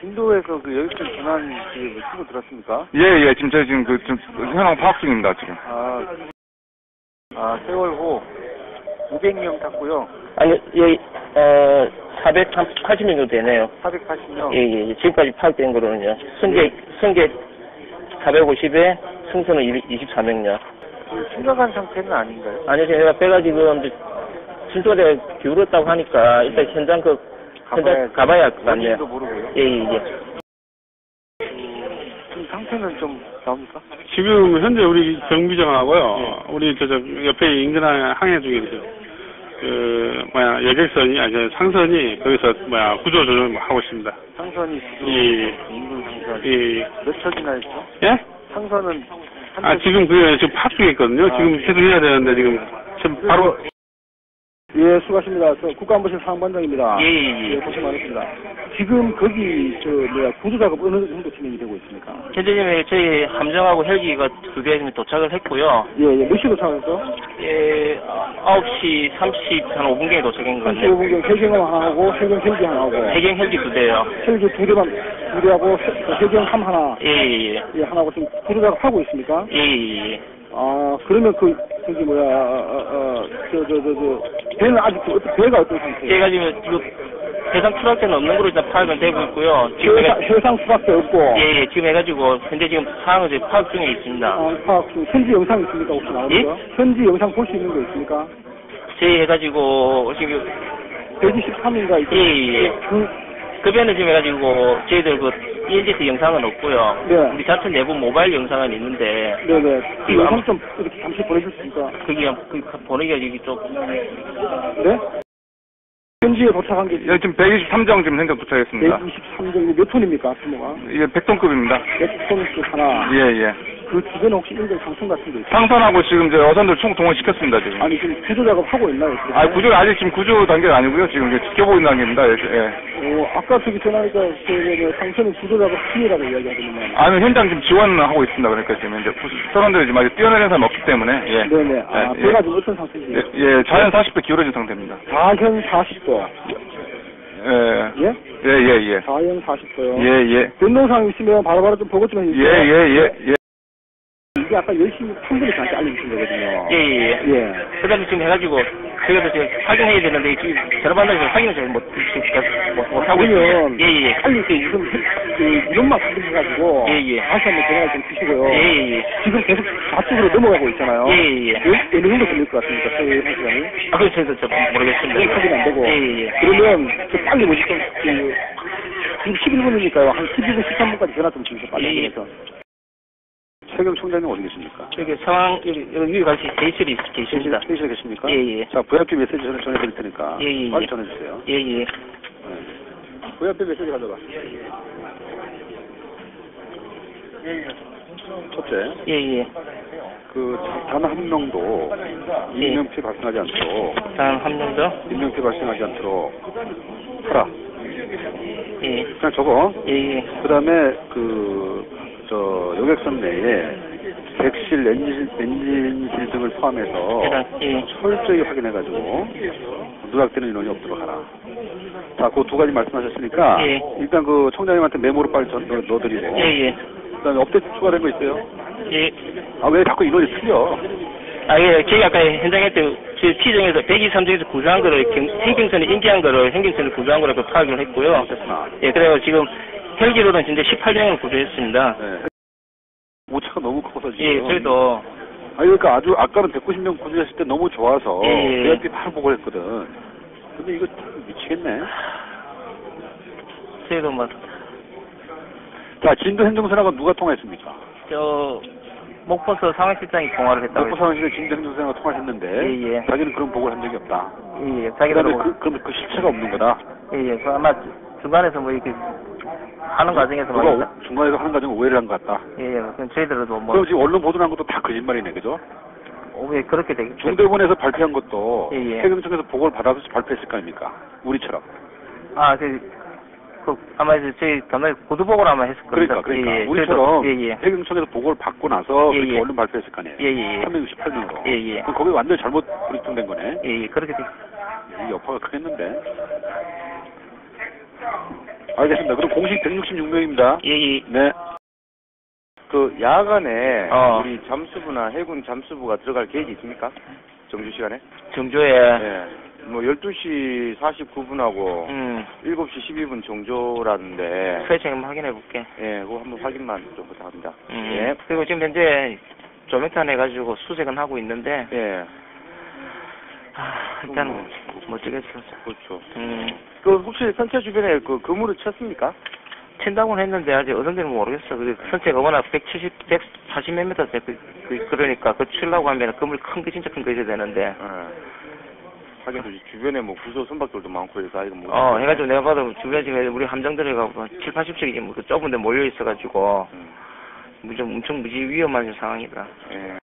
진도에서 그 여객선 조난 그 신고 들었습니까? 예, 지금 저희 지금 그 좀 현황 파악 중입니다 지금. 세월호 500명 탔고요. 아니, 예, 480명 정도 되네요. 480명. 예. 지금까지 파악된 거로는요. 승객 450에 승선은 24명요. 심각한 상태는 아닌가요? 아니요, 제가 배가 지금 진도가 기울었다고 하니까 일단 현장 가봐야 할 것 같네요. 모르고요. 예. 지금 상태는 좀 나옵니까? 지금 현재 우리 경비정하고요, 예. 우리 옆에 인근항에 항해 중에서 여객선이 상선이 거기서 구조 조정을 하고 있습니다. 상선이 지금 인근 상선. 예. 몇 척이나 했죠? 예? 상선은 지금 지금 파악 중에 있거든요. 지금 계속 해야 되는데 지금 바로. 예, 수고하십니다. 저 국가안보실 상황반장입니다. 예. 고생 많으십니다. 지금 거기 구조 작업 어느 정도 진행이 되고 있습니까? 현재 저희 함정하고 헬기가 두 개 도착을 했고요. 예. 몇 시로 도착했죠? 예, 9시 35분경에 도착한 것 같네요. 35분경 해경 하나하고 해경 헬기 하나하고. 해경 헬기 두 대요. 헬기 두 대하고 해경 함 하나. 예. 예, 하나하고 지금 구조 작업 하고 있습니까? 예. 그러면 배는 아직도 배가 어떤 상태예요? 배가 지금 해상 추락대는 없는 걸로 일단 파악은 되고 있고요. 지금 해상 추락대 없고. 예, 지금 해가지고 현재 지금 상황을 지금 파악 중에 있습니다. 파악 중. 현지 영상 있습니까 혹시 나오는데요? 예? 현지 영상 볼 수 있는 거 있습니까? 저희 해가지고 지금 123인가 있죠. 예. 그 배는 지금 해가지고 저희들 ENGS 영상은 없고요. 네. 우리 자체 내부 모바일 영상은 있는데. 네네. 그 영상 좀 이렇게 잠시 보내줄 수 있을까? 그게 보내기가 이게 좀. 네? 현지에 도착한 게. 예, 지금 123정 지금 현장 도착했습니다. 123정이 몇 톤입니까, 규모가? 예, 100톤급입니다. 100톤급 하나. 예. 그 주변에 혹시 인근 상선 같은 게 있어요? 상선하고 지금 어선들 총 동원시켰습니다, 지금. 아니, 지금 구조 작업 하고 있나요? 아직 지금 구조 단계가 아니고요. 지금 이제 지켜보는 단계입니다. 예. 아까 전화니까 상선은 구조 작업 중이라고 이야기하셨는데. 아니, 현장 지금 지원하고 있습니다. 그러니까 지금 이제 선원들이 지금 아직 뛰어내리는 사람 없기 때문에. 예. 네네. 배가 지금 어떤 상태인지. 예, 자연 40도 기울어진 상태입니다. 자연 40도. 예. 자연 40도요. 예. 변동사항 있으면 바로바로 좀 보고 좀 해주세요. 예. 이게 아까 열심히 탐구를 저한테 알려주신 거거든요. 예. 그 다음에 지금 해가지고, 저희가 지금 확인해야 되는데, 지금 전화받는 걸 확인을 잘 못하고 있어요. 예. 빨리 지금, 이런만 확인해가지고, 다시 한번 전화를 좀 주시고요. 예. 지금 계속 좌측으로 넘어가고 있잖아요. 예. 어느 정도 걸릴 것 같습니까? 저희 한 시간이? 그래서 저 모르겠습니다. 확인 안 되고. 예. 그러면, 저 빨리 뭐지 좀, 지금 11분이니까요. 한 12분, 13분까지 전화 좀 주셔서 빨리. 최경 총장님 어디 계십니까? 여기 상황, 여기 같이 계십니다. 계실에 계십니까? 예. 자, 부약비 메시지 전해드릴 테니까. 예. 빨리 전해주세요. 예. 부약비 메시지 가져가. 예. 첫째. 예. 단 한 명도 인명피해 발생하지 않도록. 단 한 명도? 인명피해 발생하지 않도록 하라. 예. 그냥 저거. 예. 그 다음에 여객선 내에 객실, 엔진실 등을 포함해서 철저히 확인해가지고 누락되는 인원이 없도록 하라. 자, 그 두 가지 말씀하셨으니까 일단 청장님한테 메모로 빨리 넣어드리고. 그 다음에 업데이트 추가된 거 있어요? 예. 왜 자꾸 인원이 틀려? 저희가 아까 현장에 저희 T정에서 123정에서 구조한 거를 행경선을 구조한 거라고 파악을 했고요. 그래서 지금 헬기로는 진짜 18명을 구조했습니다. 오차가 너무 커서 지금. 저희도. 그러니까 아주 아까는 190명 구조했을 때 너무 좋아서 저희한테 바로 보고를 했거든. 근데 이거 미치겠네. 저희도 자, 진도 행정선하고 누가 통화했습니까? 목포서 상황실장이 통화를 했다고. 목포 상황실장 진도 행정선하고 통화했는데. 자기는 그런 보고를 한 적이 없다. 자기는 그럼 그 실체가 없는 거다. 그 아마 중간에서 이렇게. 하는 과정에서 말이죠. 중간에서 하는 과정에 오해를 한 것 같다. 그럼 저희들도 그럼 지금 언론 보도난 것도 다 거짓말이네, 그죠? 그렇게 되겠죠. 중대본에서 발표한 것도 해경청에서 보고를 받아서 발표했을 거 아닙니까? 우리처럼. 아마 이제 저희 전날 보도보고를 아마 했을 겁니다. 그러니까. 우리처럼 해경청에서 보고를 받고 나서 그렇게 언론 발표했을 거 아니에요. 368명으로. 그럼 거기 완전히 잘못 브리핑된 거네. 그렇게 되겠죠. 여파가 크겠는데. 알겠습니다. 그럼 공식 166명입니다. 예예. 네. 그 야간에 우리 잠수부나 해군 잠수부가 들어갈 계획이 있습니까? 정주 시간에? 정조에. 네. 뭐 12시 49분하고 7시 12분 정조라는데. 그래 지금 확인해 볼게. 예, 그거 한번 확인만 좀 부탁합니다. 예. 그리고 지금 현재 조명탄 해가지고 수색은 하고 있는데. 예. 아, 일단 못 찍겠어. 그렇죠. 그 혹시 선체 주변에 그 그물을 쳤습니까? 친다고는 했는데 아직 어떤 데는 모르겠어. 그 선체가 워낙 170, 140 몇 미터 돼. 그러니까 그 치려고 하면 그물 큰 게 진짜 큰 게 있어야 되는데. 하긴 주변에 뭐 구소 선박들도 많고 해서 아이가 뭐. 해가지고 내가 봐도 주변에 지금 우리 함정들이가 7, 80척이 뭐 그 좁은 데 몰려 있어가지고 좀 엄청 무지 위험한 상황이다. 예.